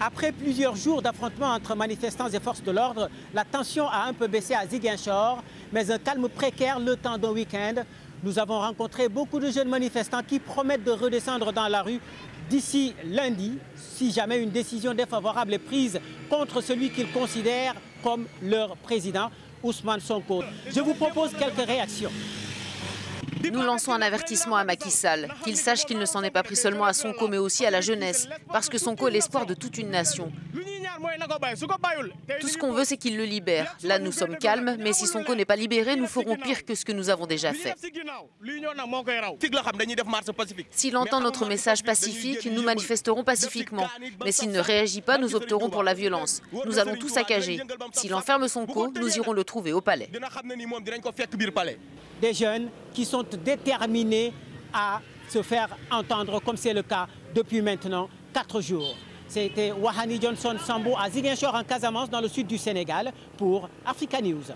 Après plusieurs jours d'affrontements entre manifestants et forces de l'ordre, la tension a un peu baissé à Ziguinchor, mais un calme précaire le temps d'un week-end. Nous avons rencontré beaucoup de jeunes manifestants qui promettent de redescendre dans la rue d'ici lundi, si jamais une décision défavorable est prise contre celui qu'ils considèrent comme leur président, Ousmane Sonko. Je vous propose quelques réactions. Nous lançons un avertissement à Macky Sall, qu'il sache qu'il ne s'en est pas pris seulement à Sonko, mais aussi à la jeunesse, parce que Sonko est l'espoir de toute une nation. Tout ce qu'on veut, c'est qu'il le libère. Là, nous sommes calmes, mais si Sonko n'est pas libéré, nous ferons pire que ce que nous avons déjà fait. S'il entend notre message pacifique, nous manifesterons pacifiquement. Mais s'il ne réagit pas, nous opterons pour la violence. Nous allons tout saccager. S'il enferme Sonko, nous irons le trouver au palais. Des jeunes qui sont déterminés à se faire entendre, comme c'est le cas depuis maintenant 4 jours. C'était Wahany Johnson Sambou à Ziguinchor en Casamance, dans le sud du Sénégal, pour Africanews.